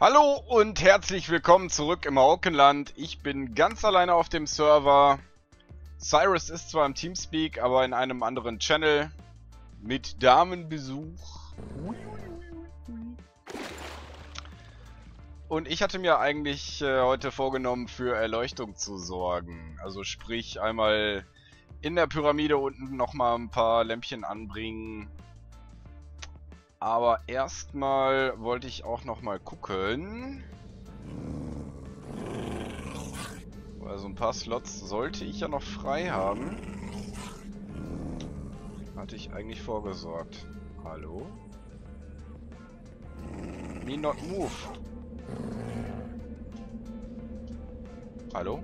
Hallo und herzlich willkommen zurück im Haukenland. Ich bin ganz alleine auf dem Server. Cyrus ist zwar im Teamspeak, aber in einem anderen Channel mit Damenbesuch. Und ich hatte mir eigentlich heute vorgenommen, für Erleuchtung zu sorgen. Also sprich, einmal in der Pyramide unten nochmal ein paar Lämpchen anbringen. Aber erstmal wollte ich auch noch mal gucken. Also ein paar Slots sollte ich ja noch frei haben. Hatte ich eigentlich vorgesorgt. Hallo? Me not move. Hallo?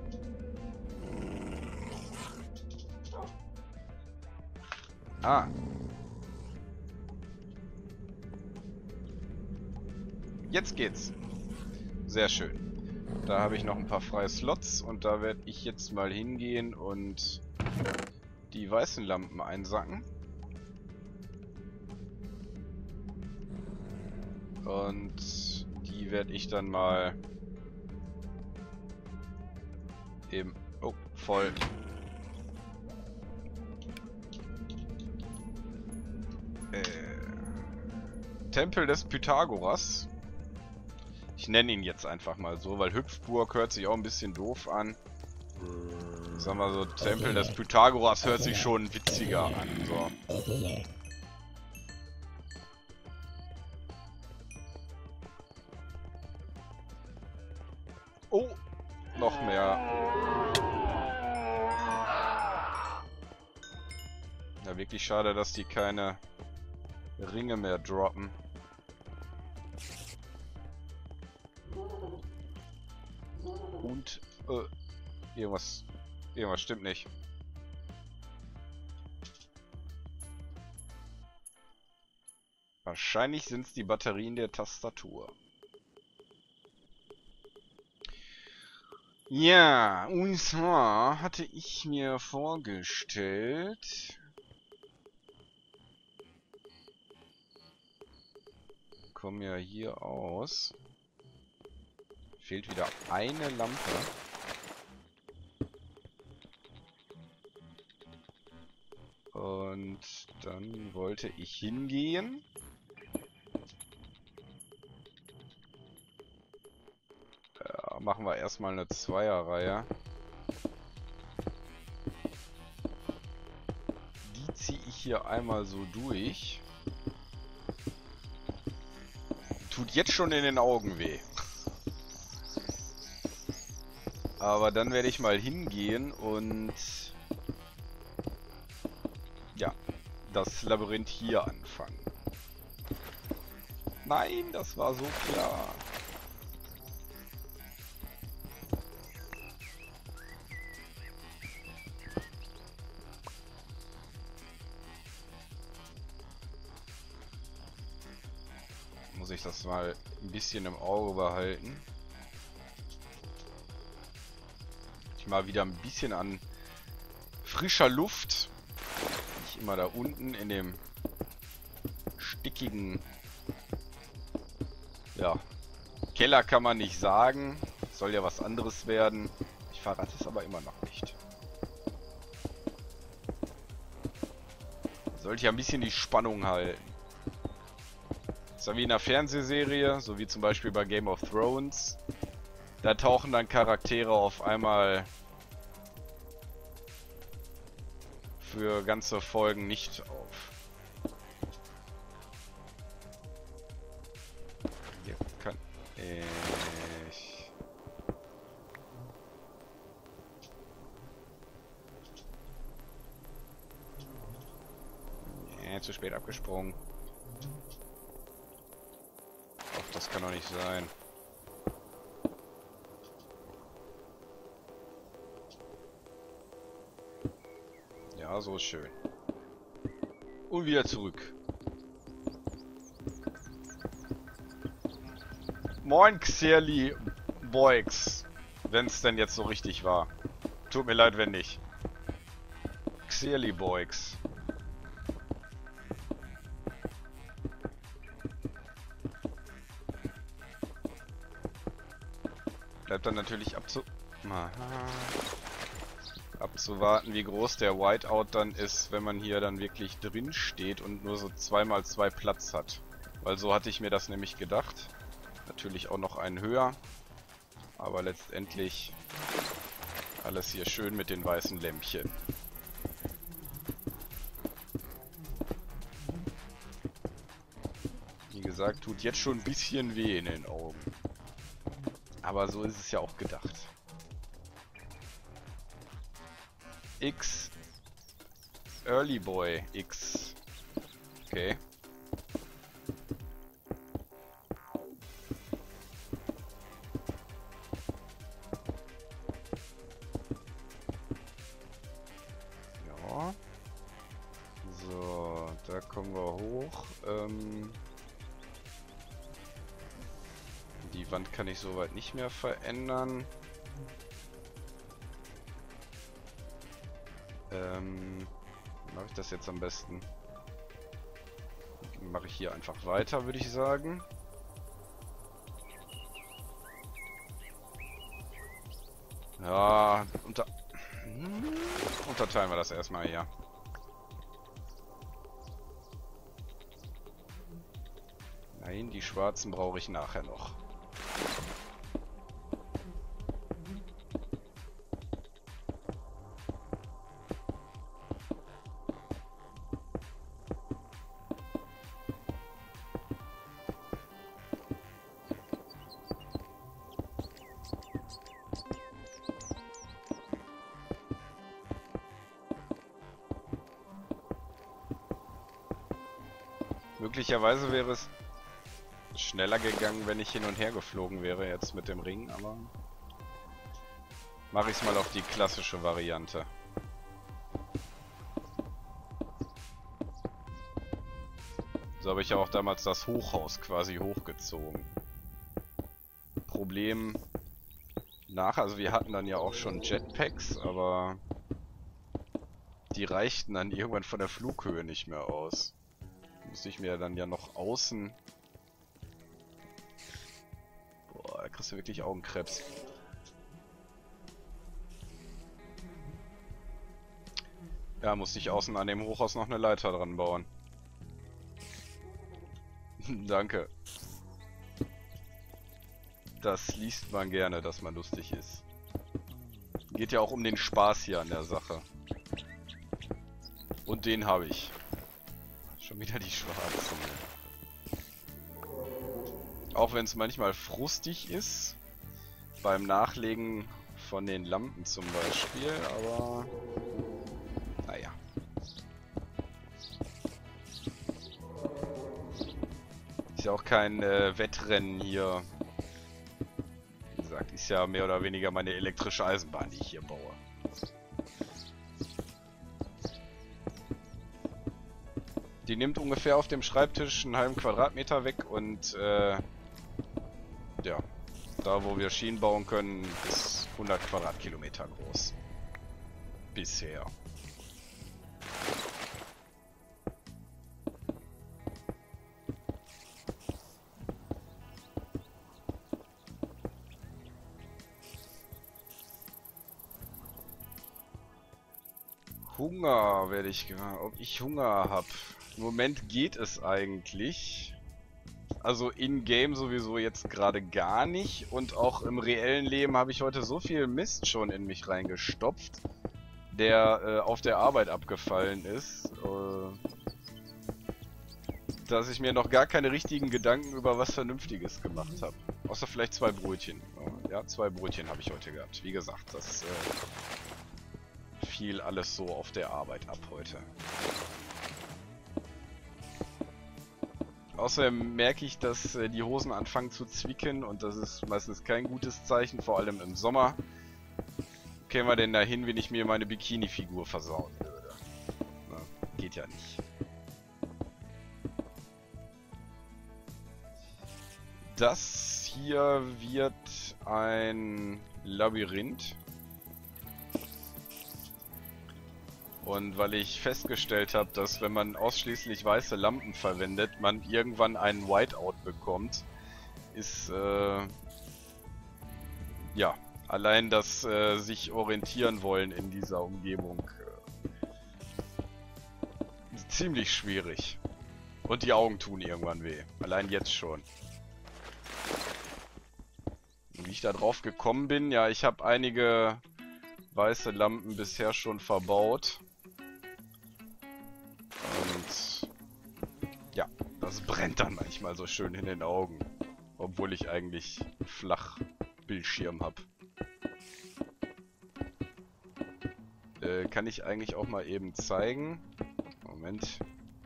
Ah. Jetzt geht's. Sehr schön. Da habe ich noch ein paar freie Slots und da werde ich jetzt mal hingehen und die weißen Lampen einsacken. Und die werde ich dann mal eben... Oh, voll. Tempel des Pythagoras. Ich nenne ihn jetzt einfach mal so, weil Hüpfburg hört sich auch ein bisschen doof an. Sagen wir so, Tempel des Pythagoras hört sich schon witziger an. So. Oh, noch mehr. Ja, wirklich schade, dass die keine Ringe mehr droppen. Und irgendwas stimmt nicht. Wahrscheinlich sind es die Batterien der Tastatur. Ja, und zwar hatte ich mir vorgestellt... Wir kommen ja hier aus... Fehlt wieder eine Lampe. Und dann wollte ich hingehen. Ja, machen wir erstmal eine Zweierreihe. Die ziehe ich hier einmal so durch. Tut jetzt schon in den Augen weh. Aber dann werde ich mal hingehen und ja, das Labyrinth hier anfangen. Nein, das war so klar. Muss ich das mal ein bisschen im Auge behalten. Mal wieder ein bisschen an frischer Luft. Nicht immer da unten in dem stickigen, ja, Keller kann man nicht sagen. Soll ja was anderes werden. Ich verrate es aber immer noch nicht. Sollte ja ein bisschen die Spannung halten. Ist ja wie in einer Fernsehserie, so wie zum Beispiel bei Game of Thrones. Da tauchen dann Charaktere auf einmal für ganze Folgen nicht auf. Hier kann ich... Ja, zu spät abgesprungen. Ach, das kann doch nicht sein. Ja, so ist schön. Und wieder zurück. Moin, Xerli Boix. Wenn es denn jetzt so richtig war. Tut mir leid, wenn nicht. Xerli Boix. Bleibt dann natürlich abzuwarten, wie groß der Whiteout dann ist, wenn man hier dann wirklich drin steht und nur so 2x2 Platz hat. Weil so hatte ich mir das nämlich gedacht. Natürlich auch noch einen höher. Aber letztendlich alles hier schön mit den weißen Lämpchen. Wie gesagt, tut jetzt schon ein bisschen weh in den Augen. Aber so ist es ja auch gedacht. X. Xerli Boix X. Okay. Ja. So, da kommen wir hoch. Die Wand kann ich soweit nicht mehr verändern. Mache ich das jetzt am besten? Mache ich hier einfach weiter, würde ich sagen. Ja, unterteilen wir das erstmal hier. Nein, die schwarzen brauche ich nachher noch. Möglicherweise wäre es schneller gegangen, wenn ich hin und her geflogen wäre jetzt mit dem Ring, aber mache ich es mal auf die klassische Variante. So habe ich ja auch damals das Hochhaus quasi hochgezogen. Problem nach, also wir hatten dann ja auch schon Jetpacks, aber die reichten dann irgendwann von der Flughöhe nicht mehr aus. Muss ich mir dann ja noch außen... Boah, da kriegst du wirklich Augenkrebs. Ja, musste ich außen an dem Hochhaus noch eine Leiter dran bauen. Danke. Das liest man gerne, dass man lustig ist. Geht ja auch um den Spaß hier an der Sache. Und den habe ich. Schon wieder die schwarze. Auch wenn es manchmal frustig ist, beim Nachlegen von den Lampen zum Beispiel, aber naja. Ist ja auch kein Wettrennen hier. Wie gesagt, ist ja mehr oder weniger meine elektrische Eisenbahn, die ich hier baue. Die nimmt ungefähr auf dem Schreibtisch einen halben Quadratmeter weg und ja, da wo wir Schienen bauen können, ist 100 Quadratkilometer groß. Bisher. Hunger werde ich gefragt, ob ich Hunger habe. Im Moment geht es eigentlich. Also in-game sowieso jetzt gerade gar nicht. Und auch im reellen Leben habe ich heute so viel Mist schon in mich reingestopft, der auf der Arbeit abgefallen ist, dass ich mir noch gar keine richtigen Gedanken über was Vernünftiges gemacht habe. Außer vielleicht 2 Brötchen. Ja, 2 Brötchen habe ich heute gehabt. Wie gesagt, das fiel alles so auf der Arbeit ab heute. Außerdem merke ich, dass die Hosen anfangen zu zwicken und das ist meistens kein gutes Zeichen, vor allem im Sommer. Kämen wir denn dahin, wenn ich mir meine Bikini-Figur versauen würde? Na, geht ja nicht. Das hier wird ein Labyrinth. Und weil ich festgestellt habe, dass wenn man ausschließlich weiße Lampen verwendet, man irgendwann einen Whiteout bekommt, ist ja, allein das sich orientieren wollen in dieser Umgebung. Ziemlich schwierig. Und die Augen tun irgendwann weh. Allein jetzt schon. Wie ich da drauf gekommen bin, ja, ich habe einige weiße Lampen bisher schon verbaut. Und ja, das brennt dann manchmal so schön in den Augen. Obwohl ich eigentlich einen Flachbildschirm habe. Kann ich eigentlich auch mal eben zeigen. Moment,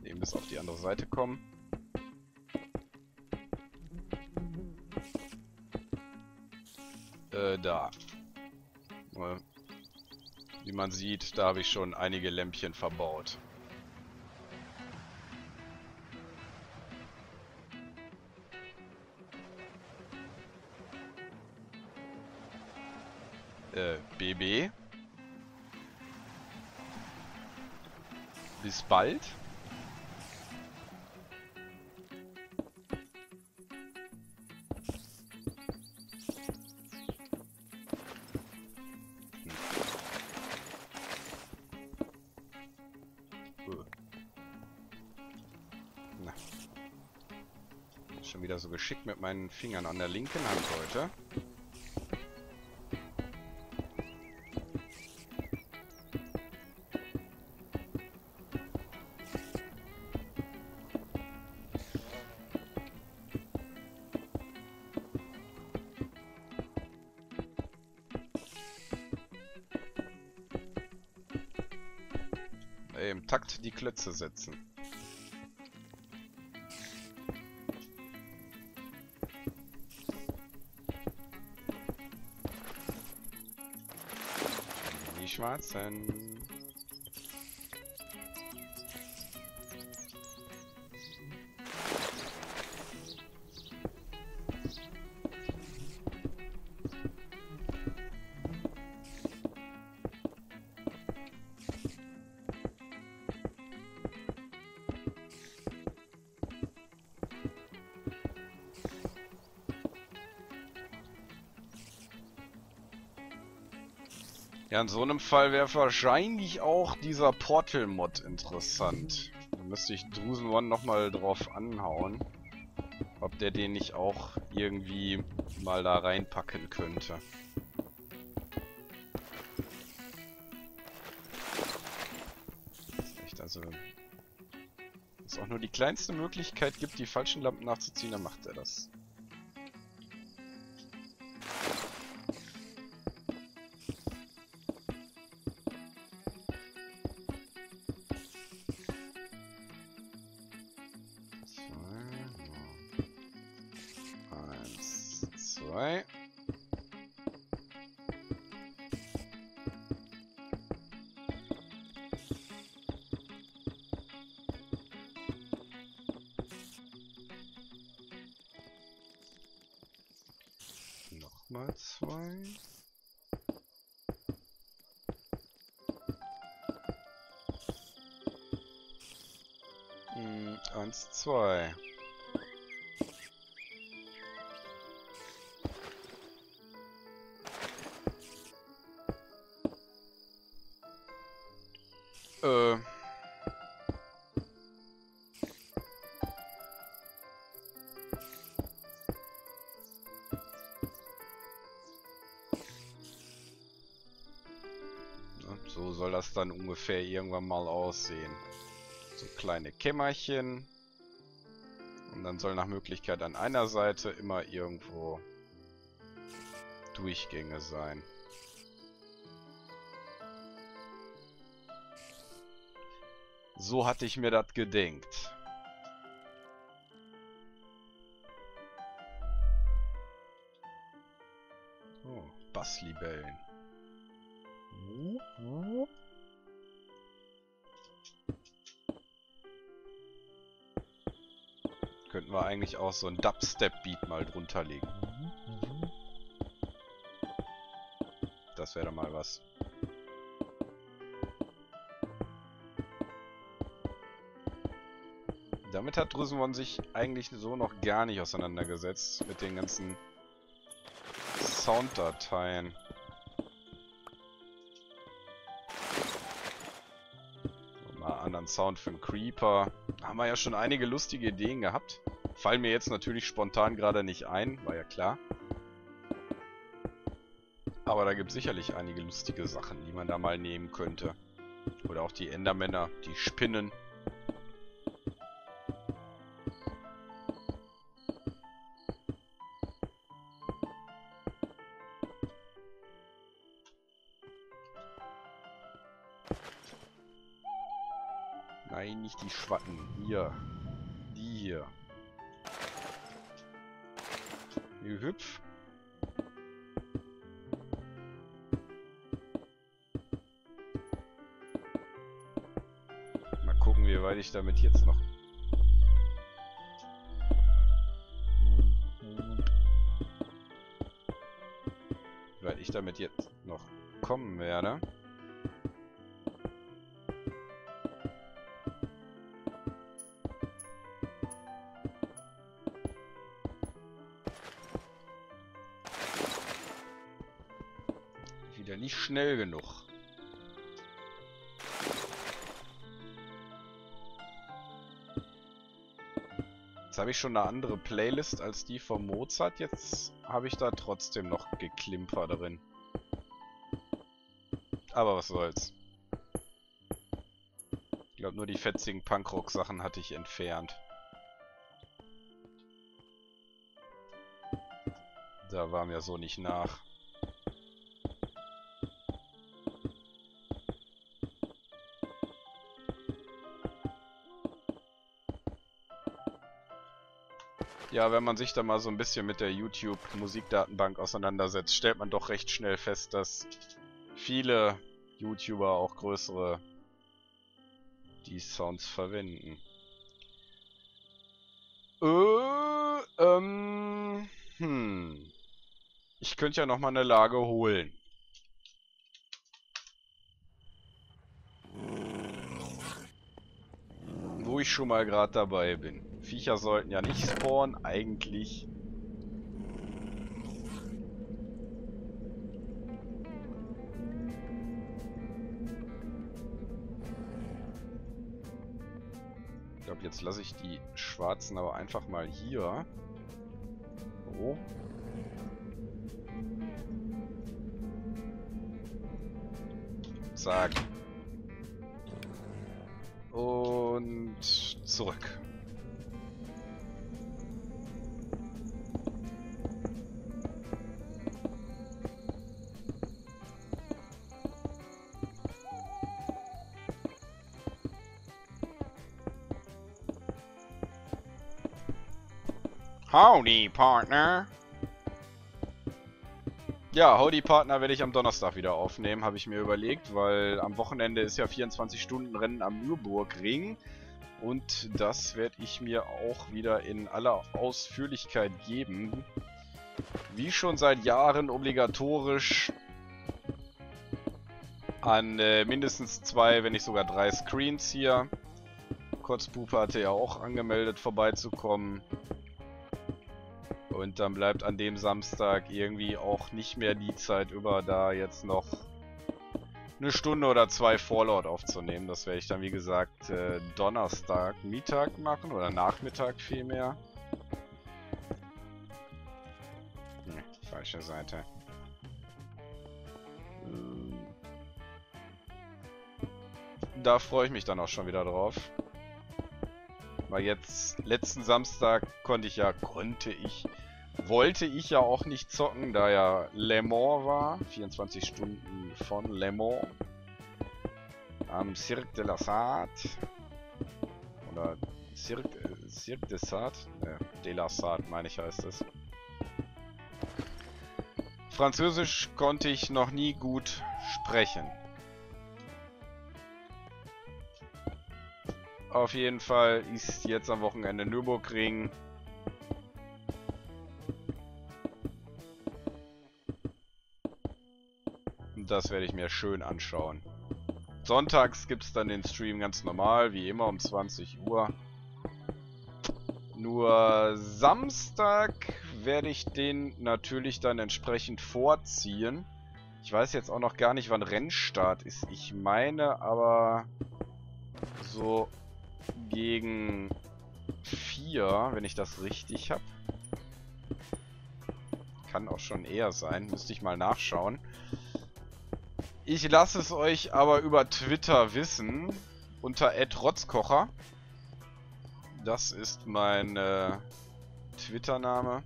eben bis auf die andere Seite kommen. Da. Wie man sieht, da habe ich schon einige Lämpchen verbaut. BB. Bis bald. Na. Schon wieder so geschickt mit meinen Fingern an der linken Hand heute. Im Takt die Klötze setzen. Die schwarzen. Ja, in so einem Fall wäre wahrscheinlich auch dieser Portal-Mod interessant. Da müsste ich Drusenone nochmal drauf anhauen, ob der den nicht auch irgendwie mal da reinpacken könnte. Echt, also, wenn es auch nur die kleinste Möglichkeit gibt, die falschen Lampen nachzuziehen, dann macht er das. Mal zwei. Eins, zwei. So soll das dann ungefähr irgendwann mal aussehen. So kleine Kämmerchen. Und dann soll nach Möglichkeit an einer Seite immer irgendwo Durchgänge sein. So hatte ich mir das gedenkt. Oh, Basslibellen. Könnten wir eigentlich auch so ein Dubstep-Beat mal drunter legen. Das wäre doch mal was. Damit hat Drusenone sich eigentlich so noch gar nicht auseinandergesetzt mit den ganzen Sounddateien. Mal anderen Sound für einen Creeper. Haben wir ja schon einige lustige Ideen gehabt. Fallen mir jetzt natürlich spontan gerade nicht ein, war ja klar. Aber da gibt es sicherlich einige lustige Sachen, die man da mal nehmen könnte. Oder auch die Endermänner, die Spinnen. Nein, nicht die Schwatten. Hier. Die hier. Hier hüpf. Mal gucken, wie weit ich damit jetzt noch... Wie weit ich damit jetzt noch kommen werde. Schnell genug. Jetzt habe ich schon eine andere Playlist als die von Mozart. Jetzt habe ich da trotzdem noch Geklimper drin. Aber was soll's. Ich glaube, nur die fetzigen Punkrock-Sachen hatte ich entfernt. Da war mir so nicht nach. Ja, wenn man sich da mal so ein bisschen mit der YouTube-Musikdatenbank auseinandersetzt, stellt man doch recht schnell fest, dass viele YouTuber, auch größere, die Sounds verwenden. Ich könnte ja nochmal eine Lage holen. Wo ich schon mal gerade dabei bin. Viecher sollten ja nicht spawnen, eigentlich. Ich glaube, jetzt lasse ich die Schwarzen aber einfach mal hier. So. Zack. Und zurück. Howdy, Partner! Ja, Howdy, Partner werde ich am Donnerstag wieder aufnehmen, habe ich mir überlegt, weil am Wochenende ist ja 24-Stunden-Rennen am Nürburgring. Und das werde ich mir auch wieder in aller Ausführlichkeit geben. Wie schon seit Jahren obligatorisch an mindestens 2, wenn nicht sogar 3 Screens hier. Kotzpupe hatte ja auch angemeldet, vorbeizukommen. Und dann bleibt an dem Samstag irgendwie auch nicht mehr die Zeit über, da jetzt noch eine Stunde oder 2 Fallout aufzunehmen. Das werde ich dann, wie gesagt, Donnerstag Mittag machen oder Nachmittag vielmehr. Ne, falsche Seite. Da freue ich mich dann auch schon wieder drauf. Weil jetzt, letzten Samstag wollte ich ja auch nicht zocken, da ja Le Mans war. 24 Stunden von Le Mans. Am Circuit de la Sarthe. Oder Cirque de Sarthe? Ne, de la Sarthe meine ich, heißt es. Französisch konnte ich noch nie gut sprechen. Auf jeden Fall ist jetzt am Wochenende Nürburgring. Und das werde ich mir schön anschauen. Sonntags gibt es dann den Stream ganz normal, wie immer um 20 Uhr. Nur Samstag werde ich den natürlich dann entsprechend vorziehen. Ich weiß jetzt auch noch gar nicht, wann Rennstart ist. Ich meine aber so gegen 4, wenn ich das richtig habe. Kann auch schon eher sein. Müsste ich mal nachschauen. Ich lasse es euch aber über Twitter wissen. Unter @rotzkocher. Das ist mein Twitter-Name.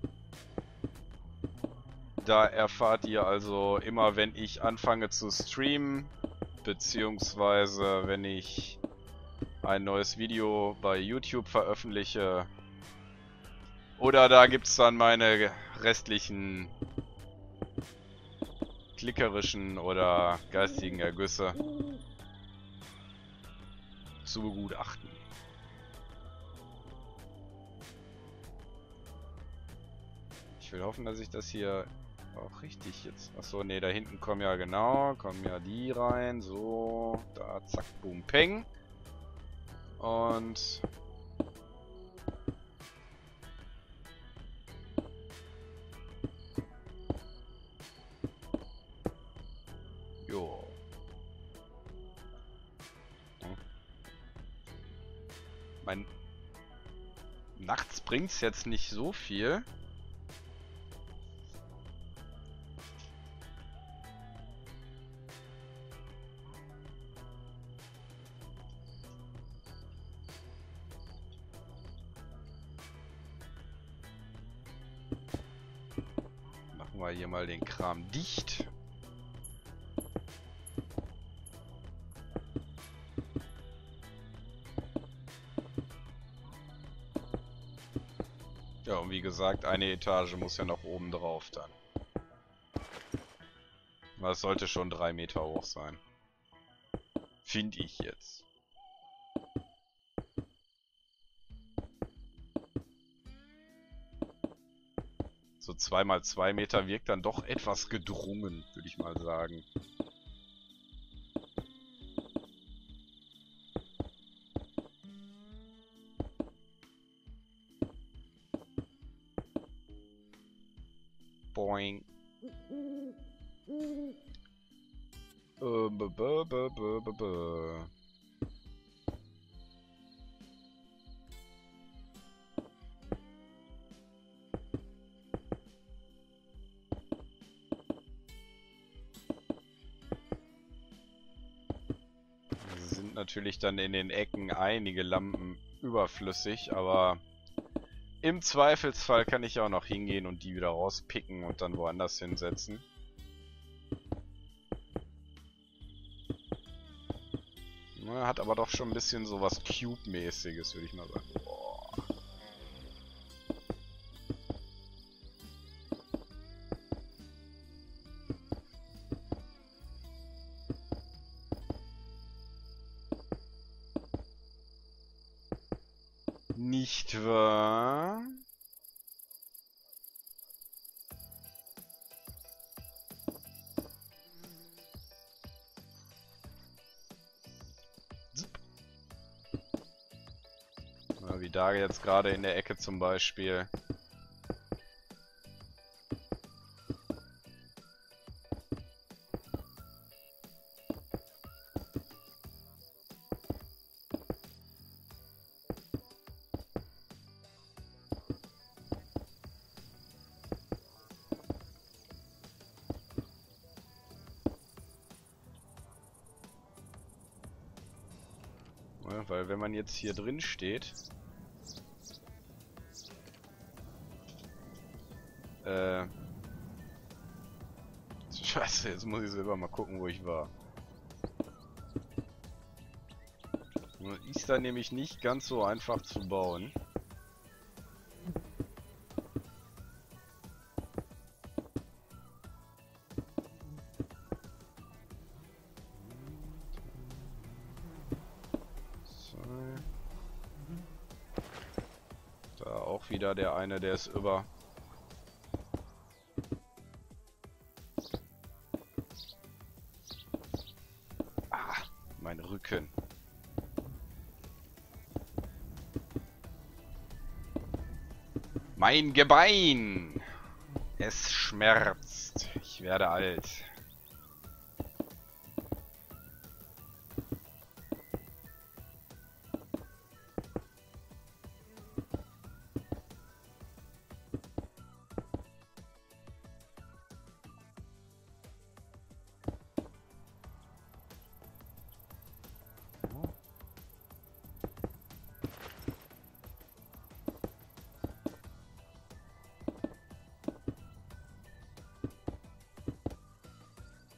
Da erfahrt ihr also immer, wenn ich anfange zu streamen, beziehungsweise wenn ich ein neues Video bei YouTube veröffentliche. Oder da gibt es dann meine restlichen klickerischen oder geistigen Ergüsse zu begutachten. Ich will hoffen, dass ich das hier auch richtig jetzt... Achso, nee, da hinten kommen ja genau, kommen ja die rein. So, da, zack, boom, peng. Und... Jo. Hm. Mein... Nachts bringt's jetzt nicht so viel. Hier mal den Kram dicht. Ja, und wie gesagt, eine Etage muss ja noch oben drauf dann. Das sollte schon 3 Meter hoch sein. Finde ich jetzt. So 2x2 Meter wirkt dann doch etwas gedrungen, würde ich mal sagen. Boing. Natürlich dann in den Ecken einige Lampen überflüssig, aber im Zweifelsfall kann ich auch noch hingehen und die wieder rauspicken und dann woanders hinsetzen. Na, hat aber doch schon ein bisschen sowas Cube-mäßiges, würde ich mal sagen. Boah. Nicht wahr? Na, wie da jetzt gerade in der Ecke zum Beispiel. Weil wenn man jetzt hier drin steht, scheiße, jetzt muss ich selber mal gucken, wo ich war. Ist da nämlich nicht ganz so einfach zu bauen. Der eine, der ist über. Ah, mein Rücken. Mein Gebein. Es schmerzt. Ich werde alt.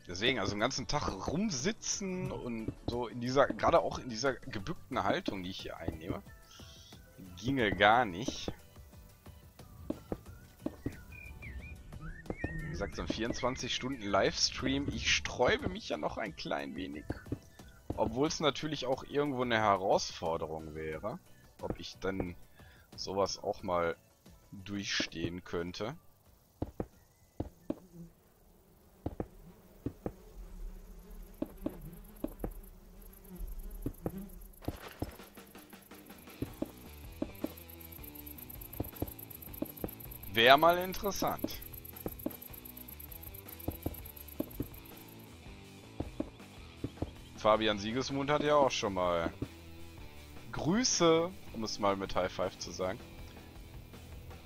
Deswegen, also den ganzen Tag rumsitzen und so in dieser, gerade auch in dieser gebückten Haltung, die ich hier einnehme, ginge gar nicht. Wie gesagt, so ein 24-Stunden-Livestream, ich sträube mich ja noch ein klein wenig. Obwohl es natürlich auch irgendwo eine Herausforderung wäre, ob ich dann sowas auch mal durchstehen könnte. Wäre mal interessant. Fabian Siegesmund hat ja auch schon mal Grüße, um es mal mit High Five zu sagen,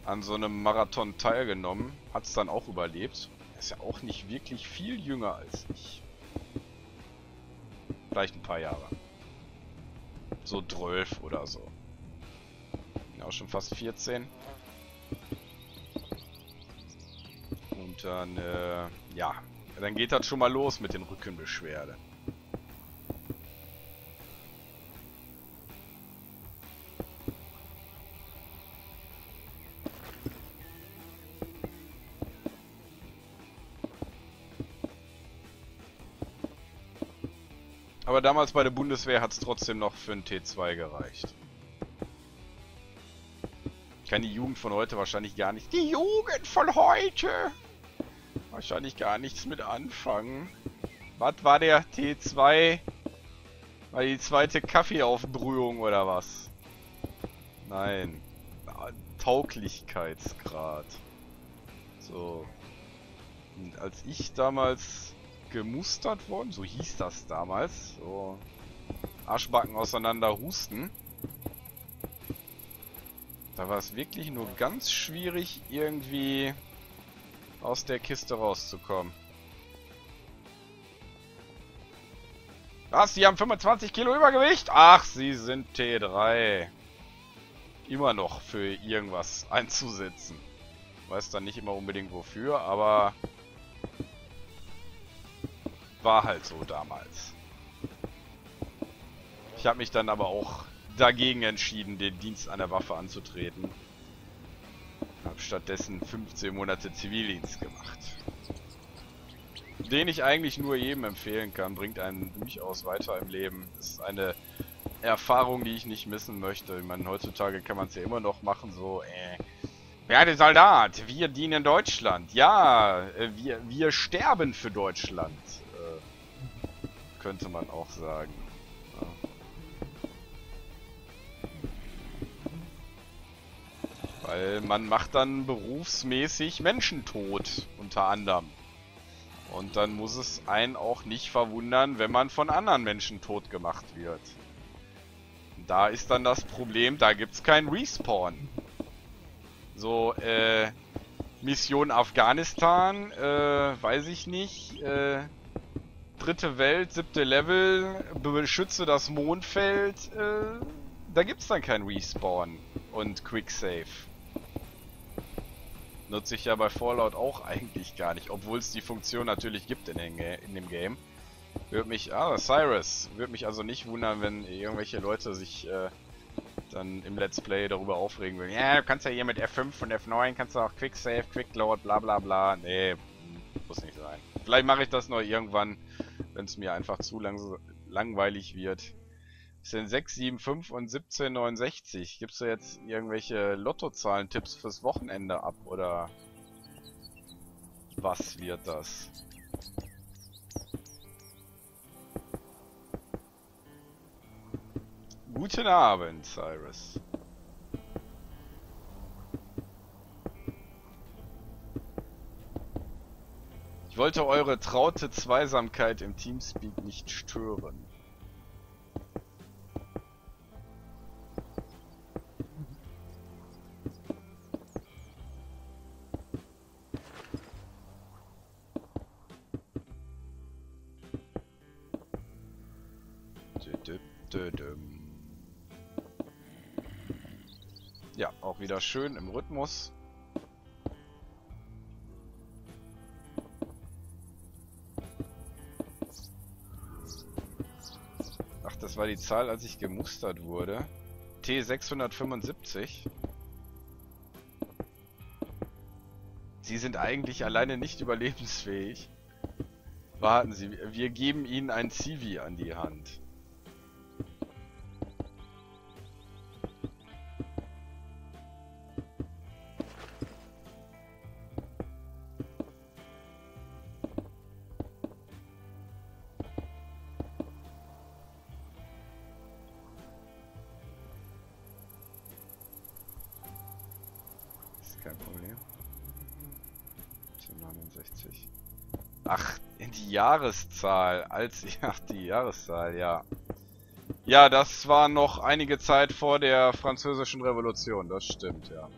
an so einem Marathon teilgenommen, hat es dann auch überlebt. Er ist ja auch nicht wirklich viel jünger als ich. Vielleicht ein paar Jahre. So 12 oder so. Bin auch schon fast 14. Dann, ja, dann geht das schon mal los mit den Rückenbeschwerden. Aber damals bei der Bundeswehr hat es trotzdem noch für einen T2 gereicht. Ich kann die Jugend von heute wahrscheinlich gar nicht... Die Jugend von heute! Wahrscheinlich gar nichts mit anfangen. Was war der T2? War die zweite Kaffeeaufbrühung oder was? Nein. Tauglichkeitsgrad. So. Und als ich damals gemustert worden, so hieß das damals, so Arschbacken auseinander husten. Da war es wirklich nur ganz schwierig, irgendwie aus der Kiste rauszukommen. Was? Sie haben 25 Kilo Übergewicht? Ach, sie sind T3. Immer noch für irgendwas einzusetzen. Weiß dann nicht immer unbedingt wofür, aber war halt so damals. Ich habe mich dann aber auch dagegen entschieden, den Dienst an der Waffe anzutreten. Habe stattdessen 15 Monate Zivildienst gemacht. Den ich eigentlich nur jedem empfehlen kann. Bringt einen durchaus weiter im Leben. Das ist eine Erfahrung, die ich nicht missen möchte. Ich meine, heutzutage kann man es ja immer noch machen, so, werde Soldat, wir dienen Deutschland. Ja, wir sterben für Deutschland. Könnte man auch sagen. Ja. Weil man macht dann berufsmäßig Menschen tot, unter anderem. Und dann muss es einen auch nicht verwundern, wenn man von anderen Menschen tot gemacht wird. Da ist dann das Problem, da gibt es keinen Respawn. So, Mission Afghanistan, weiß ich nicht, dritte Welt, 7. Level, beschütze das Mondfeld, da gibt es dann keinen Respawn und Quicksave. Nutze ich ja bei Fallout auch eigentlich gar nicht, obwohl es die Funktion natürlich gibt in dem Game. Würde mich, Cyrus, würde mich also nicht wundern, wenn irgendwelche Leute sich dann im Let's Play darüber aufregen würden. Ja, du kannst ja hier mit F5 und F9, kannst du auch Quicksave, Quickload, bla bla bla. Nee, muss nicht sein. Vielleicht mache ich das noch irgendwann, wenn es mir einfach zu langweilig wird. Es sind 6, 7, 5 und 17, 69. Gibst du jetzt irgendwelche Lottozahlen-Tipps fürs Wochenende ab, oder was wird das? Guten Abend, Cyrus. Ich wollte eure traute Zweisamkeit im Teamspeak nicht stören. Ja, auch wieder schön im Rhythmus. Ach, das war die Zahl, als ich gemustert wurde. T675. Sie sind eigentlich alleine nicht überlebensfähig. Warten Sie, wir geben Ihnen ein Zivi an die Hand. Jahreszahl, als ja, die Jahreszahl, ja. Ja, das war noch einige Zeit vor der Französischen Revolution, das stimmt, ja.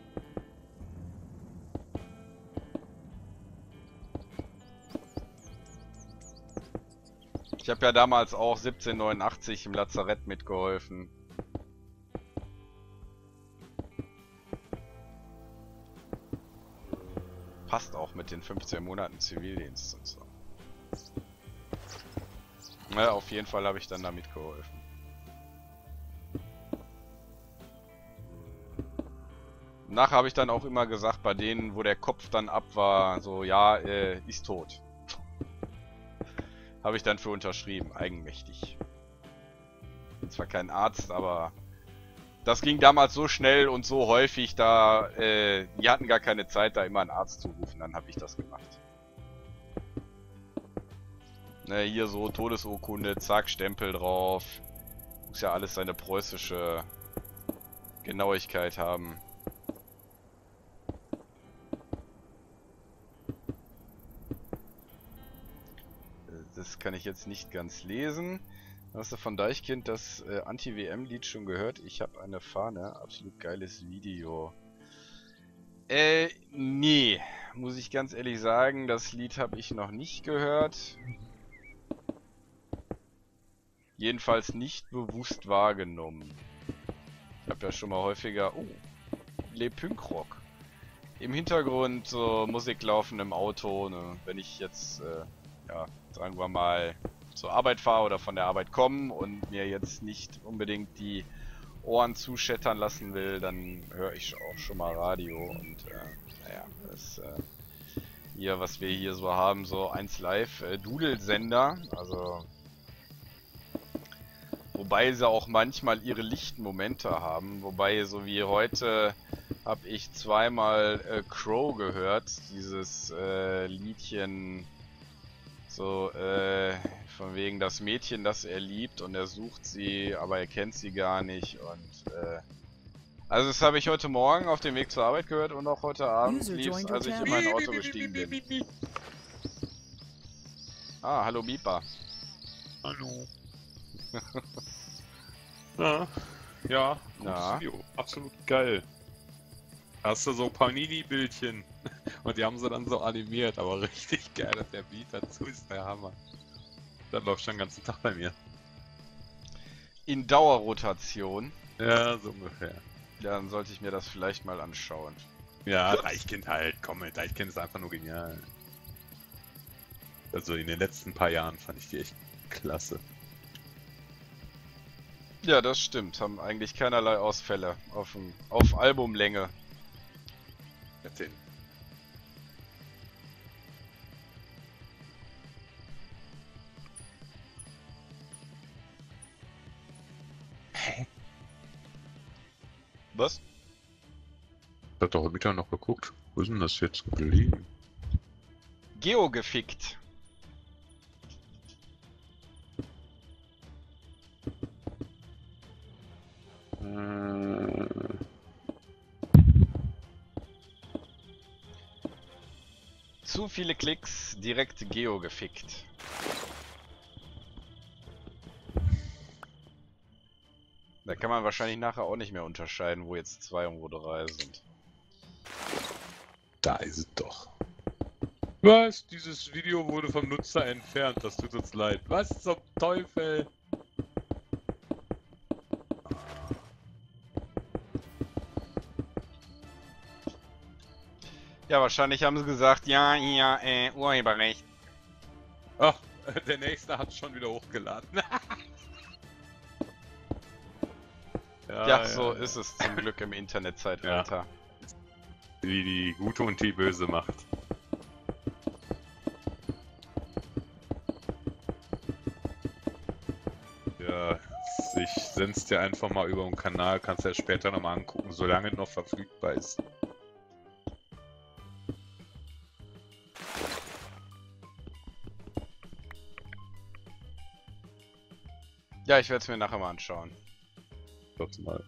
Ich habe ja damals auch 1789 im Lazarett mitgeholfen. Passt auch mit den 15 Monaten Zivildienst und so. Ja, auf jeden Fall habe ich dann damit geholfen. Nachher habe ich dann auch immer gesagt, bei denen, wo der Kopf dann ab war, so, ja, ist tot. Habe ich dann für unterschrieben, eigenmächtig. Bin zwar kein Arzt, aber das ging damals so schnell und so häufig, da, die hatten gar keine Zeit, da immer einen Arzt zu rufen, dann habe ich das gemacht. Ne, hier so Todesurkunde, zack, Stempel drauf. Muss ja alles seine preußische Genauigkeit haben. Das kann ich jetzt nicht ganz lesen. Hast du von Deichkind das Anti-WM-Lied schon gehört? Ich habe eine Fahne. Absolut geiles Video. Nee. Muss ich ganz ehrlich sagen, das Lied habe ich noch nicht gehört. Jedenfalls nicht bewusst wahrgenommen. Ich habe ja schon mal häufiger... Oh, Le Punkrock. Im Hintergrund so Musik laufen im Auto, ne? Wenn ich jetzt, ja, sagen wir mal, zur Arbeit fahre oder von der Arbeit komme und mir jetzt nicht unbedingt die Ohren zuschettern lassen will, dann höre ich auch schon mal Radio und, naja, das, hier, was wir hier so haben, so 1Live, Dudelsender, also... Wobei sie auch manchmal ihre lichten Momente haben. Wobei, so wie heute, habe ich zweimal Crow gehört. Dieses Liedchen, so von wegen das Mädchen, das er liebt und er sucht sie, aber er kennt sie gar nicht. Und also das habe ich heute Morgen auf dem Weg zur Arbeit gehört und auch heute Abend lieb's, als ich in mein Auto gestiegen bin. Ah, hallo Bipa. Hallo. Na, ja, gutes Video. Absolut geil. Hast du so Panini-Bildchen und die haben sie dann so animiert, aber richtig geil, dass der Beat dazu ist, der Hammer. Das läuft schon den ganzen Tag bei mir. In Dauerrotation? Ja, so ungefähr. Ja, dann sollte ich mir das vielleicht mal anschauen. Ja, Deichkind halt, komm mit, Deichkind ist einfach nur genial. Also in den letzten paar Jahren fand ich die echt klasse. Ja, das stimmt. Haben eigentlich keinerlei Ausfälle auf Albumlänge. Erzähl. Hä? Was? Ich hab doch wieder noch geguckt. Wo ist denn das jetzt geblieben? Geo gefickt. Zu viele Klicks, direkt Geo gefickt. Da kann man wahrscheinlich nachher auch nicht mehr unterscheiden, wo jetzt 2 und wo 3 sind. Da ist es doch. Was? Dieses Video wurde vom Nutzer entfernt. Das tut uns leid. Was zum Teufel? Ja, wahrscheinlich haben sie gesagt, ja, Urheberrecht. Ach, der nächste hat schon wieder hochgeladen. Ja, so ist es zum Glück im Internetzeitalter. Ja. Wie die gute und die böse Macht. Ja, ich sende es dir einfach mal über den Kanal, kannst du ja später nochmal angucken, solange es noch verfügbar ist. Ja, ich werde es mir nachher mal anschauen. Mal.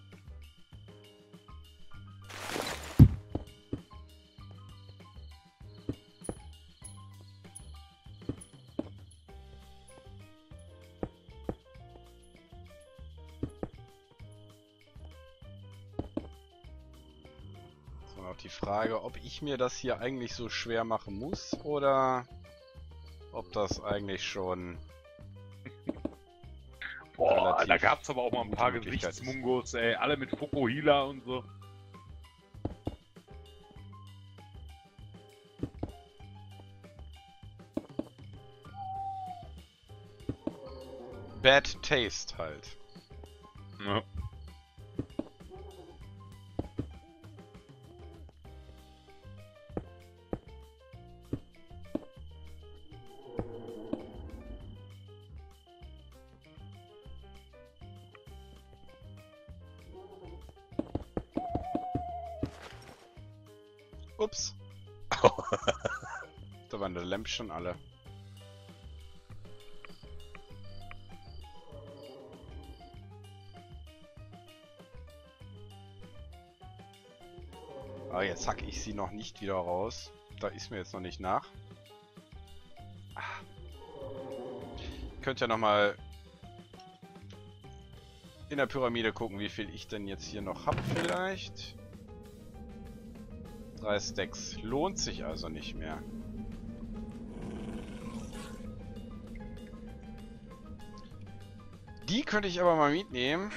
So, noch die Frage, ob ich mir das hier eigentlich so schwer machen muss oder ob das eigentlich schon... Boah, da gab's aber auch mal ein paar Gesichtsmungos, ey, alle mit Fokuhila und so. Bad Taste halt. Ja. Ups. Da waren die Lamps schon alle. Ah, jetzt hack ich sie noch nicht wieder raus. Da ist mir jetzt noch nicht nach. Ich könnte ja nochmal in der Pyramide gucken, wie viel ich denn jetzt hier noch habe vielleicht. 3 Stacks. Lohnt sich also nicht mehr. Die könnte ich aber mal mitnehmen.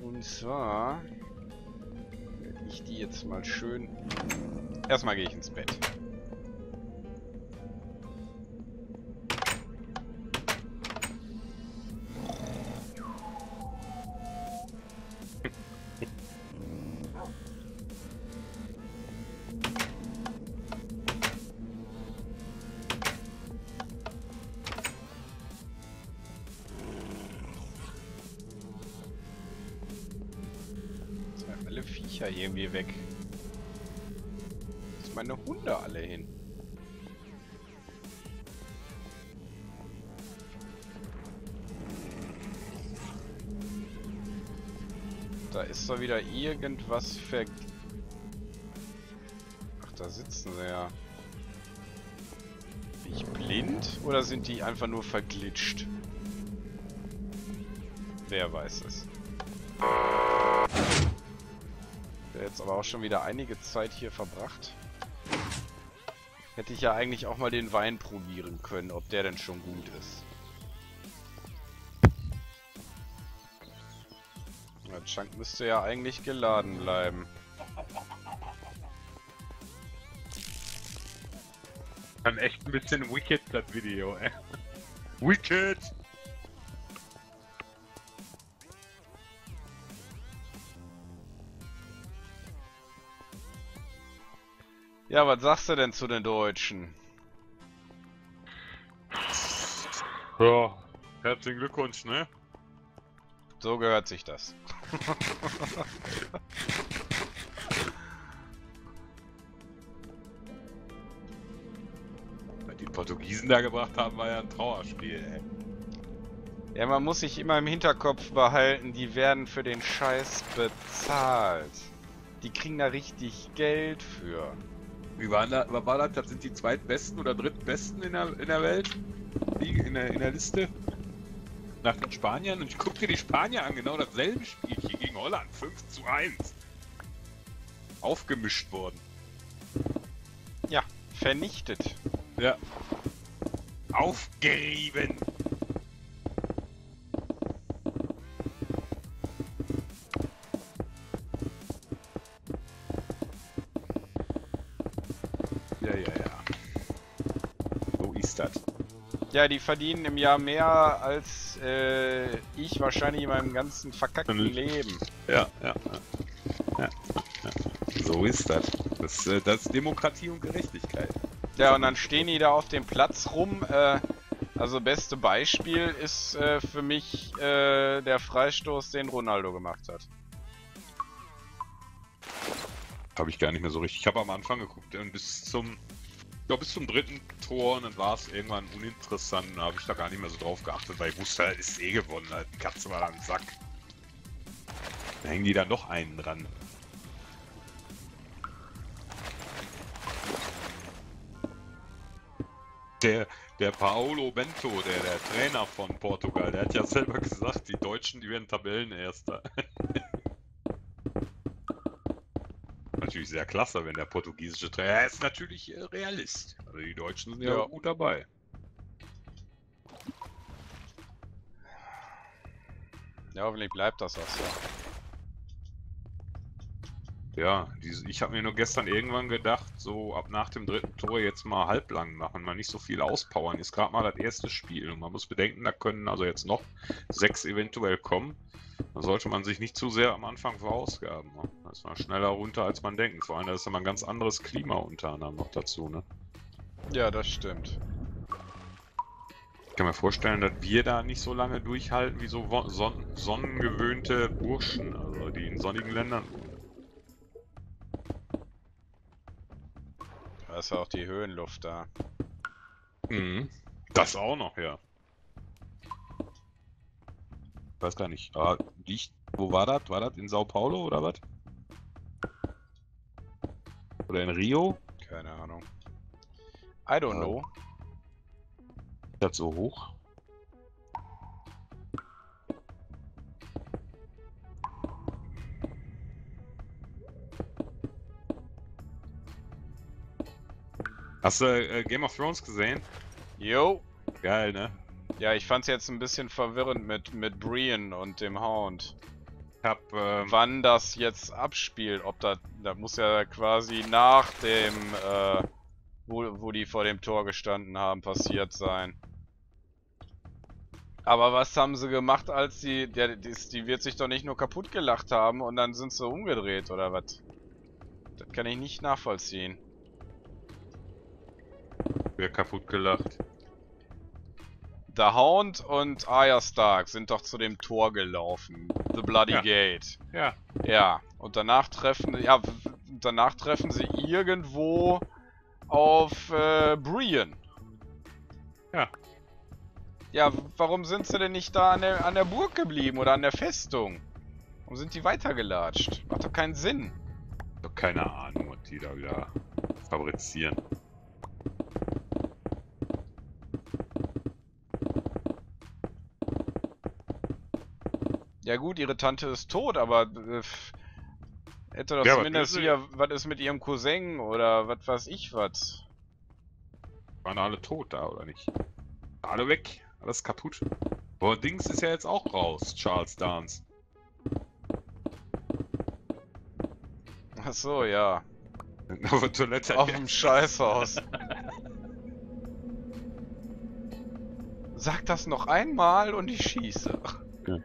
Und zwar werde ich die jetzt mal schön... Erstmal gehe ich ins Bett. Irgendwie weg. Wo sind meine Hunde alle hin? Da ist doch wieder irgendwas ver... Ach, da sitzen sie ja. Bin ich blind? Oder sind die einfach nur verglitscht? Wer weiß es. Jetzt aber auch schon wieder einige Zeit hier verbracht. Hätte ich ja eigentlich auch mal den Wein probieren können, ob der denn schon gut ist. Der Chunk müsste ja eigentlich geladen bleiben. Dann echt ein bisschen wicked das Video, ey. Wicked! Ja, was sagst du denn zu den Deutschen? Ja, herzlichen Glückwunsch, ne? So gehört sich das. Was die Portugiesen da gebracht haben, war ja ein Trauerspiel, ey. Ja, man muss sich immer im Hinterkopf behalten, die werden für den Scheiß bezahlt. Die kriegen da richtig Geld für. Wie waren da, war das? Sind die zweitbesten oder drittbesten in der Welt? In der Liste? Nach den Spaniern? Und ich guck dir die Spanier an, genau dasselbe Spiel hier gegen Holland. 5:1. Aufgemischt worden. Ja, vernichtet. Ja. Aufgerieben. Ja, die verdienen im Jahr mehr als ich wahrscheinlich in meinem ganzen verkackten Leben. Ja. So ist das. Das ist Demokratie und Gerechtigkeit. Ja, und dann stehen die da auf dem Platz rum. Also beste Beispiel ist für mich der Freistoß, den Ronaldo gemacht hat. Habe ich gar nicht mehr so richtig. Ich habe am Anfang geguckt und bis zum dritten Tor, und dann war es irgendwann uninteressant, da habe ich da gar nicht mehr so drauf geachtet, weil ich wusste, halt, ist eh gewonnen, halt, die Katze war am Sack. Da hängen die da noch einen dran. Der Paulo Bento, der Trainer von Portugal, der hat ja selber gesagt, die Deutschen, die werden Tabellenerster. Natürlich sehr klasse, wenn der portugiesische Trainer... Er ist natürlich Realist. Also die Deutschen sind ja gut dabei. Ja, hoffentlich bleibt das auch so. Ja, ich habe mir nur gestern irgendwann gedacht, so ab nach dem dritten Tor jetzt mal halblang machen, mal nicht so viel auspowern. Ist gerade mal das erste Spiel und man muss bedenken, da können also jetzt noch 6 eventuell kommen. Da sollte man sich nicht zu sehr am Anfang verausgaben. Da ist man schneller runter, als man denkt. Vor allem, da ist ja mal ein ganz anderes Klima unter anderem noch dazu, ne? Ja, das stimmt. Ich kann mir vorstellen, dass wir da nicht so lange durchhalten wie so sonnengewöhnte Burschen, also die in sonnigen Ländern wohnen. Da ist ja auch die Höhenluft da. Mhm. Das auch noch, ja. Ich weiß gar nicht. Ah, wo war das? War das in Sao Paulo oder was? Oder in Rio? Keine Ahnung. I don't know. Ist das so hoch? Hast du Game of Thrones gesehen? Jo. Geil, ne? Ja, ich fand's jetzt ein bisschen verwirrend mit Brienne und dem Hound. Wann das jetzt abspielt, ob da muss ja quasi nach dem, wo die vor dem Tor gestanden haben, passiert sein. Aber was haben sie gemacht, als die wird sich doch nicht nur kaputt gelacht haben und dann sind sie umgedreht, oder was? Das kann ich nicht nachvollziehen. Wer kaputt gelacht? Der Hound und Arya Stark sind doch zu dem Tor gelaufen. The Bloody Gate. Ja. Ja. Und danach treffen sie irgendwo auf Brienne. Ja. Ja, warum sind sie denn nicht da an der Burg geblieben oder an der Festung? Warum sind die weitergelatscht? Macht doch keinen Sinn. Doch keine Ahnung, was die da wieder fabrizieren. Ja gut, ihre Tante ist tot, aber hätte doch zumindest hier, was ist mit ihrem Cousin oder was weiß ich was. Waren alle tot da, oder nicht? Alle weg, alles kaputt. Boah, Dings ist ja jetzt auch raus, Charles Dance. Ach so, ja. Auf der Toilette. Auf dem Scheißhaus. Sag das noch einmal und ich schieße. Ja.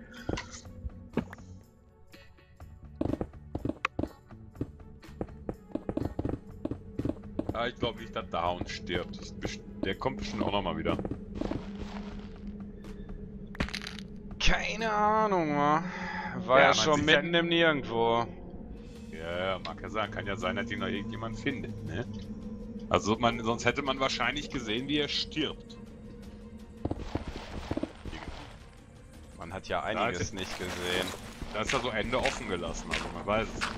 Ich glaube nicht, dass der Hound stirbt. Der kommt bestimmt auch nochmal wieder. Keine Ahnung, man. War ja schon mitten im Nirgendwo. Ja, mag ja sein. Kann ja sein, dass ihn noch irgendjemand findet, ne? Also sonst hätte man wahrscheinlich gesehen, wie er stirbt. Man hat ja einiges nicht gesehen. Da ist ja so Ende offen gelassen, also man weiß es.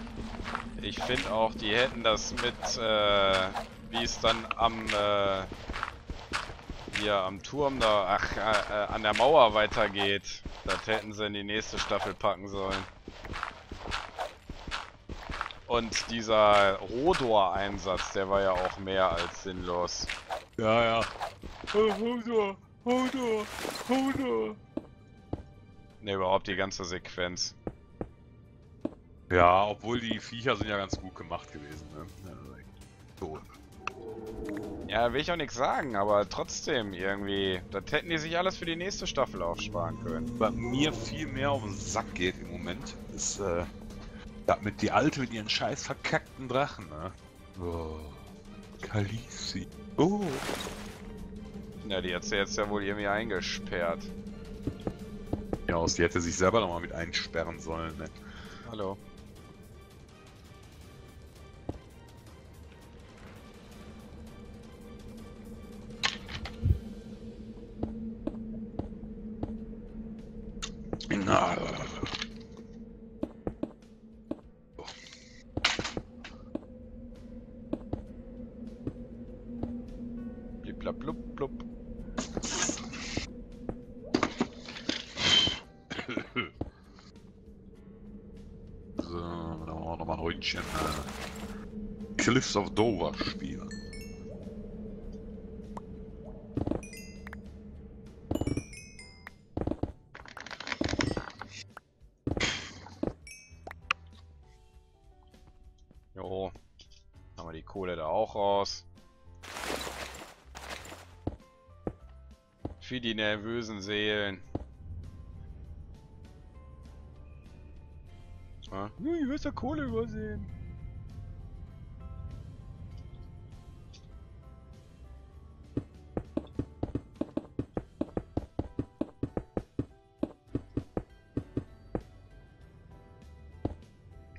Ich finde auch, die hätten das mit, wie es dann am, hier am Turm da, ach, an der Mauer weitergeht. Das hätten sie in die nächste Staffel packen sollen. Und dieser Hodor-Einsatz, der war ja auch mehr als sinnlos. Ja, ja. Hodor, Hodor, Hodor. Ne, überhaupt die ganze Sequenz. Ja, obwohl die Viecher sind ja ganz gut gemacht gewesen, ne? So. Ja, will ich auch nichts sagen, aber trotzdem irgendwie, das hätten die sich alles für die nächste Staffel aufsparen können. Was mir viel mehr auf den Sack geht im Moment, ist ja, mit die Alte mit ihren scheiß verkackten Drachen, ne? Oh, Khaleesi. Oh. Na, ja, die hat sie jetzt ja wohl irgendwie eingesperrt. Ja, die hätte sich selber nochmal mit einsperren sollen, ne? Hallo. Na. Cliffs of Dover spielen. Jo, haben wir die Kohle da auch raus. Für die nervösen Seelen. Hm? Ich hab da Kohle übersehen.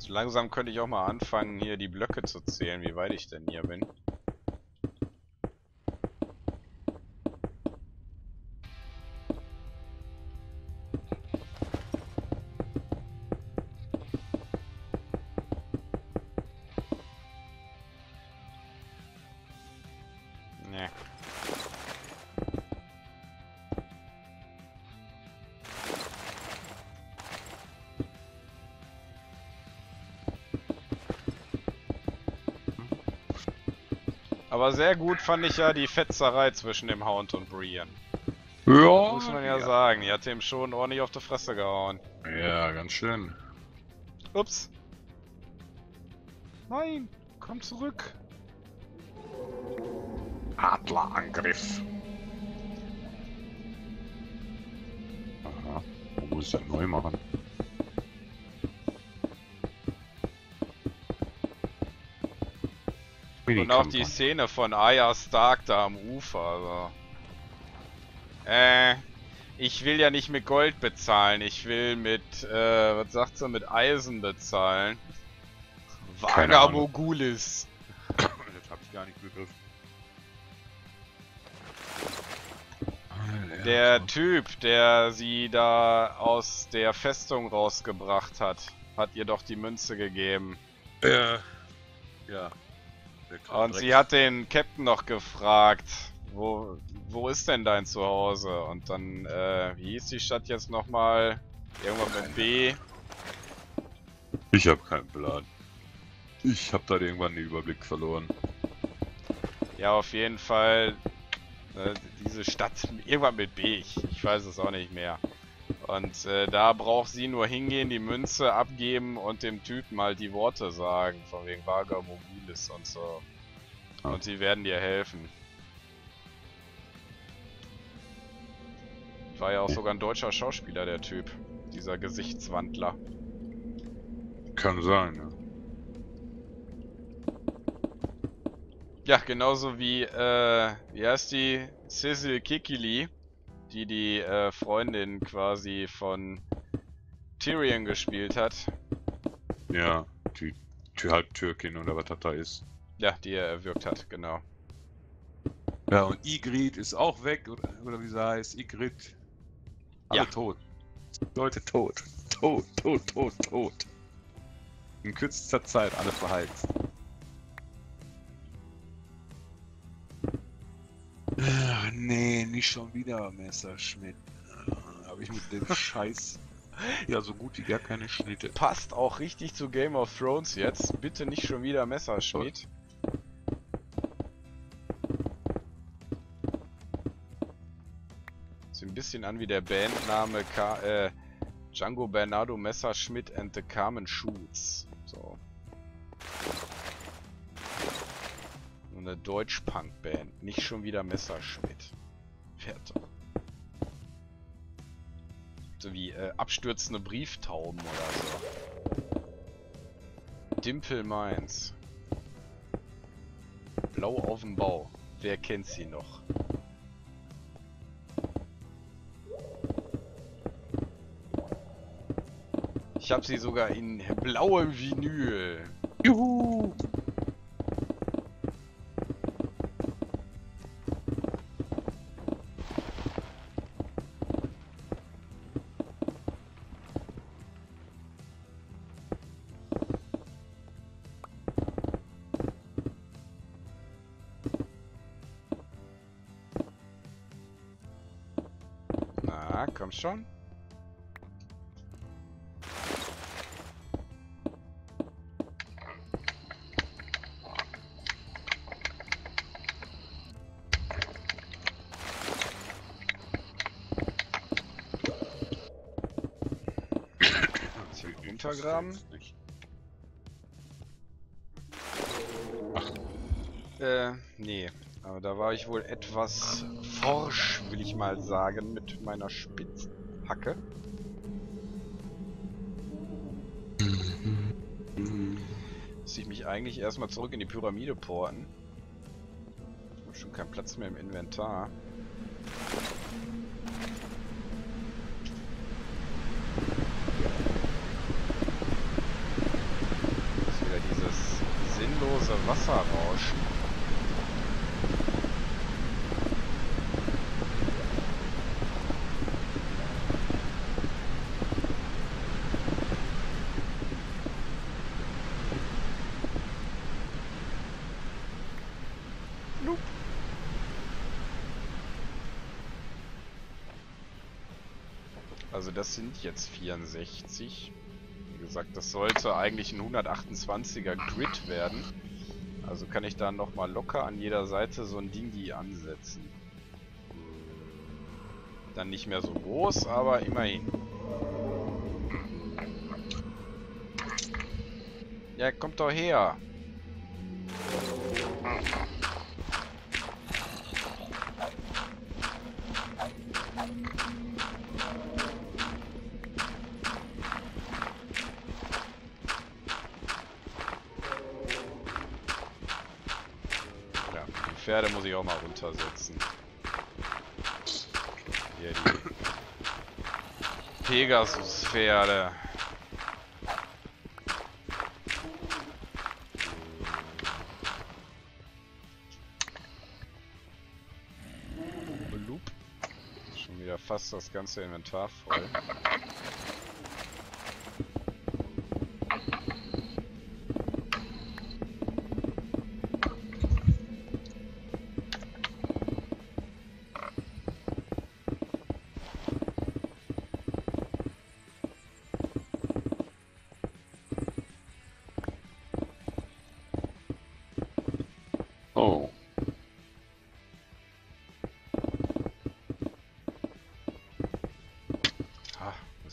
Langsam könnte ich auch mal anfangen, hier die Blöcke zu zählen, wie weit ich denn hier bin. Nee. Aber sehr gut fand ich ja die Fetzerei zwischen dem Hound und Brienne. Ja. Das muss man ja sagen, die hat ihm schon ordentlich auf die Fresse gehauen. Ja, ganz schön. Ups. Nein, komm zurück. Adlerangriff. Aha, wo muss ich das neu machen? Und auch die Szene von Arya Stark da am Ufer, also. Ich will ja nicht mit Gold bezahlen, ich will mit, was sagt sie, mit Eisen bezahlen. Vagamogulis. Das hab ich gar nicht begriffen. Der Typ, der sie da aus der Festung rausgebracht hat, hat ihr doch die Münze gegeben. Ja. Und sie hat den Captain noch gefragt, wo ist denn dein Zuhause? Und dann, wie hieß die Stadt jetzt nochmal? Irgendwas mit B. Ich hab keinen Plan. Ich hab da irgendwann den Überblick verloren. Ja, auf jeden Fall, diese Stadt, irgendwann mit B, ich weiß es auch nicht mehr. Und da braucht sie nur hingehen, die Münze abgeben und dem Typen halt die Worte sagen, von wegen Vagamogulis und so. Und sie werden dir helfen. War ja auch sogar ein deutscher Schauspieler, der Typ. Dieser Gesichtswandler. Kann sein, ja. Ja, genauso wie, wie heißt die? Cecil Kikili. Die Freundin quasi von Tyrion gespielt hat. Ja, die Halbtürkin oder was das da ist. Ja, die er erwürgt hat, genau. Ja, und Ygritte ist auch weg, oder wie sie heißt, Ygritte. Alle tot. Leute, tot. Tot, tot, tot, tot. in kürzester Zeit alle verheizt. Ach, nee, nicht schon wieder Messerschnitt. Habe ich mit dem Scheiß ja so gut wie gar keine Schnitte. Passt auch richtig zu Game of Thrones jetzt. Bitte nicht schon wieder Messerschnitt. Sieht ein bisschen an wie der Bandname Django Bernardo Messerschmidt and the Carmen Schulz. So. Eine Deutsch-Punk-Band. Nicht schon wieder Messerschmidt. Fertig. So wie abstürzende Brieftauben oder so. Dimpel Mainz. Blau auf dem Bau. Wer kennt sie noch? Ich habe sie sogar in blauem Vinyl. Juhu! Na, komm schon. Nee, aber da war ich wohl etwas forsch, will ich mal sagen, mit meiner Spitzhacke. Muss ich mich eigentlich erstmal zurück in die Pyramide porten. Ich habe schon keinen Platz mehr im Inventar. Wasserrauschen. Nope. Also das sind jetzt 64. Wie gesagt, das sollte eigentlich ein 128er Grid werden. Also kann ich da nochmal locker an jeder Seite so ein Dingi ansetzen. Dann nicht mehr so groß, aber immerhin. Ja, kommt doch her! Pferde muss ich auch mal runtersetzen. Hier die Pegasus-Pferde. Schon wieder fast das ganze Inventar voll.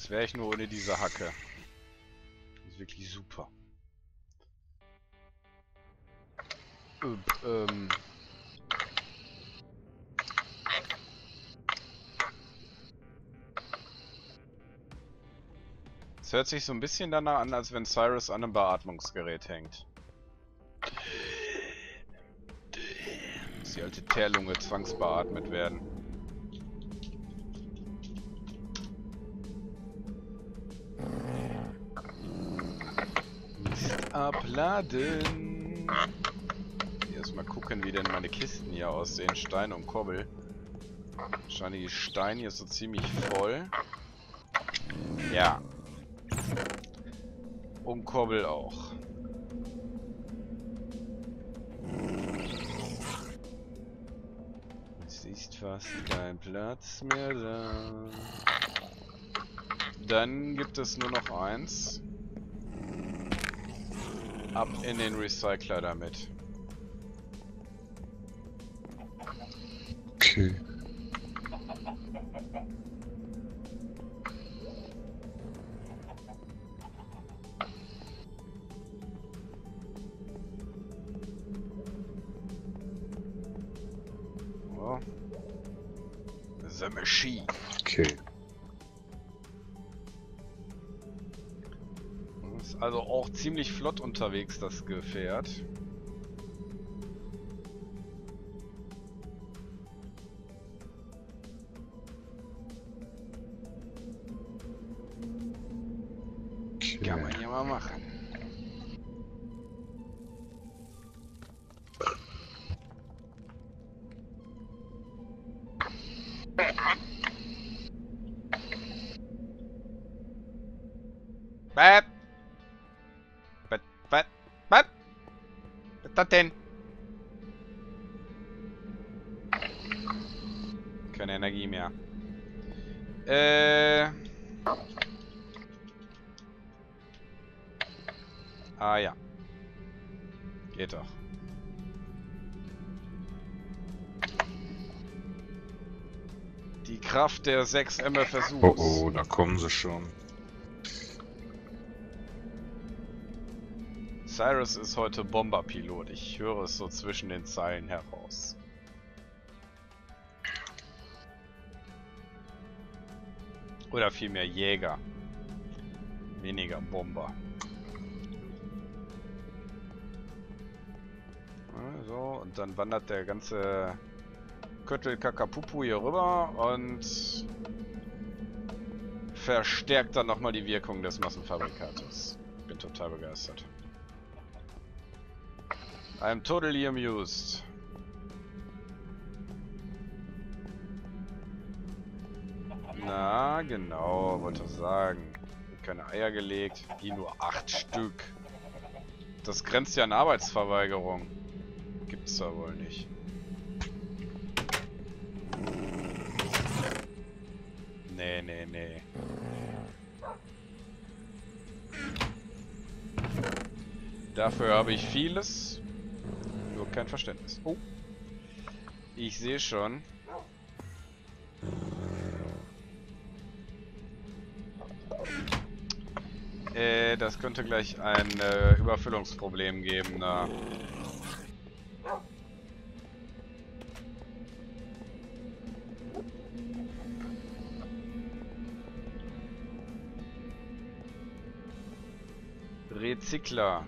Wäre ich nur ohne diese Hacke. Ist wirklich super. Es hört sich so ein bisschen danach an, als wenn Cyrus an einem Beatmungsgerät hängt. Muss die alte Teerlunge zwangsbeatmet werden. Abladen. Erstmal gucken, wie denn meine Kisten hier aussehen. Stein und Kobbel. Wahrscheinlich ist Stein hier so ziemlich voll. Ja. Und Kobbel auch. Es ist fast kein Platz mehr da. Dann gibt es nur noch eins. Ab in den Recycler damit. Okay. Oh. The machine. Okay. Ist also auch ziemlich flott unterwegs, das Gefährt. Kann man ja mal machen. Was? Was ist das denn? Keine Energie mehr. Ah ja. Geht doch. Die Kraft der 6 MFSU. Oh, da kommen sie schon. Cyrus ist heute Bomberpilot. Ich höre es so zwischen den Zeilen heraus. Oder vielmehr Jäger. Weniger Bomber. So, und dann wandert der ganze Köttel Kakapupu hier rüber und verstärkt dann nochmal die Wirkung des Massenfabrikates. Bin total begeistert. I'm totally amused. Na, genau, wollte ich sagen. Keine Eier gelegt, die nur 8 Stück. Das grenzt ja an Arbeitsverweigerung. Gibt's da wohl nicht. Nee, nee, nee. Dafür habe ich vieles, nur kein Verständnis. Oh. Ich sehe schon. Das könnte gleich ein Überfüllungsproblem geben, na. Recycler.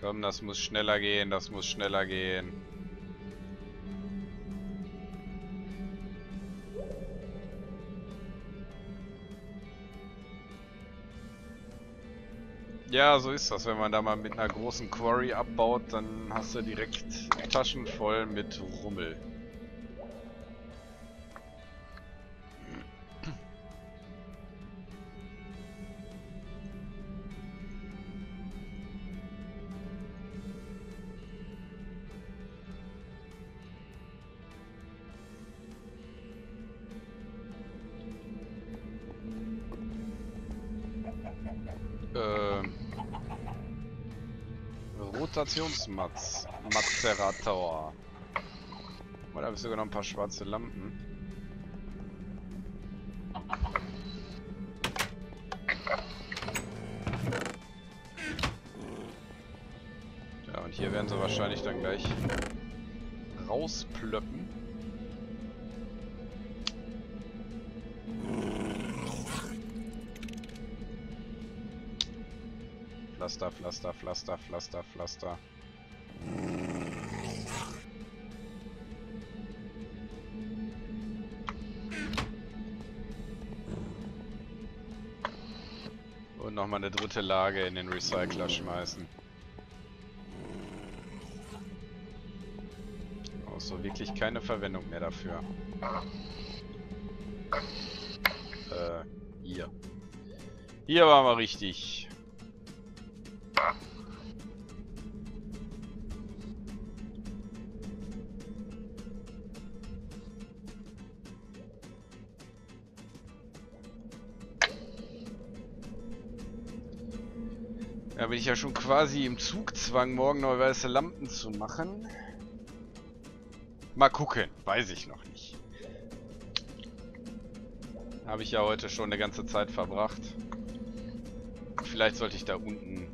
Komm, das muss schneller gehen, das muss schneller gehen. Ja, so ist das. Wenn man da mal mit einer großen Quarry abbaut, dann hast du direkt Taschen voll mit Rummel. Mazerator. Oh, da habe ich sogar noch ein paar schwarze Lampen. Ja, und hier werden sie wahrscheinlich dann gleich rausplöppen. Pflaster, Pflaster, Pflaster, Pflaster, Pflaster. Und nochmal eine dritte Lage in den Recycler schmeißen. so wirklich keine Verwendung mehr dafür. Hier. Hier waren wir richtig. Da bin ich ja schon quasi im Zugzwang, morgen neue weiße Lampen zu machen. Mal gucken, weiß ich noch nicht. Habe ich ja heute schon eine ganze Zeit verbracht. Vielleicht sollte ich da unten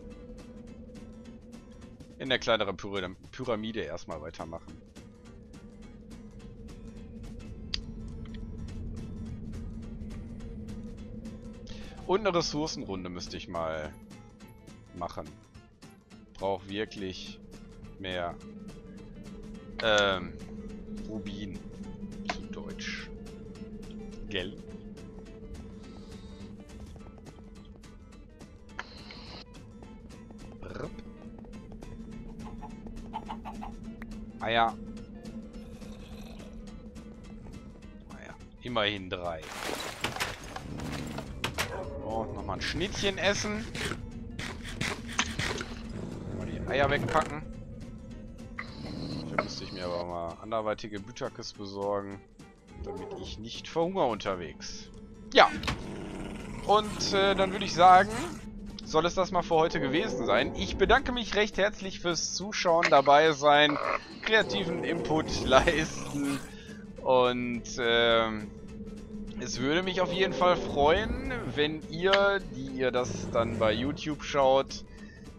in der kleineren Pyramide erstmal weitermachen. Und eine Ressourcenrunde müsste ich mal machen. Brauche wirklich mehr Rubin zu Deutsch. Gell? Brrp. Eier. Naja, immerhin 3. Oh, nochmal ein Schnittchen essen. Eier wegpacken. Da müsste ich mir aber mal anderweitige Bütakes besorgen, damit ich nicht verhungere unterwegs. Ja. Und dann würde ich sagen, soll es das mal für heute gewesen sein. Ich bedanke mich recht herzlich fürs Zuschauen, dabei sein, kreativen Input leisten. Und es würde mich auf jeden Fall freuen, wenn ihr, die ihr das dann bei YouTube schaut,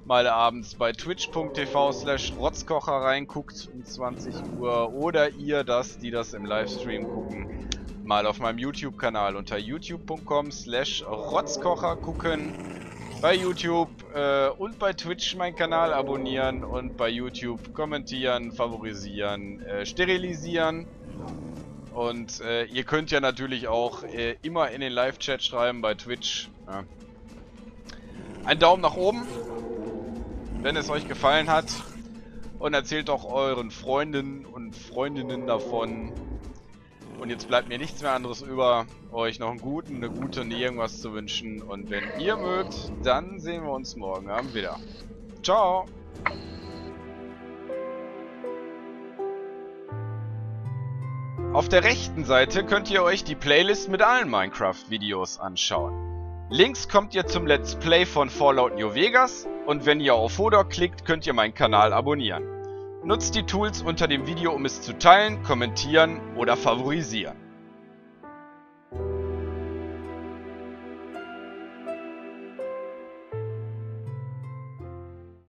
mal abends bei twitch.tv/rotzkocher reinguckt um 20 Uhr oder ihr das, die das im Livestream gucken, mal auf meinem YouTube-Kanal unter youtube.com/rotzkocher gucken, bei YouTube und bei Twitch meinen Kanal abonnieren und bei YouTube kommentieren, favorisieren, sterilisieren. Und ihr könnt ja natürlich auch immer in den Live-Chat schreiben bei Twitch. Ja. Ein Daumen nach oben, wenn es euch gefallen hat, und erzählt auch euren Freunden und Freundinnen davon. Und jetzt bleibt mir nichts mehr anderes über, euch noch einen guten, eine gute und irgendwas zu wünschen. Und wenn ihr mögt, dann sehen wir uns morgen Abend wieder. Ciao! Auf der rechten Seite könnt ihr euch die Playlist mit allen Minecraft-Videos anschauen. Links kommt ihr zum Let's Play von Fallout New Vegas, und wenn ihr auf Hodor klickt, könnt ihr meinen Kanal abonnieren. Nutzt die Tools unter dem Video, um es zu teilen, kommentieren oder favorisieren.